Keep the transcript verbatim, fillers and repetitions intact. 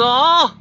走。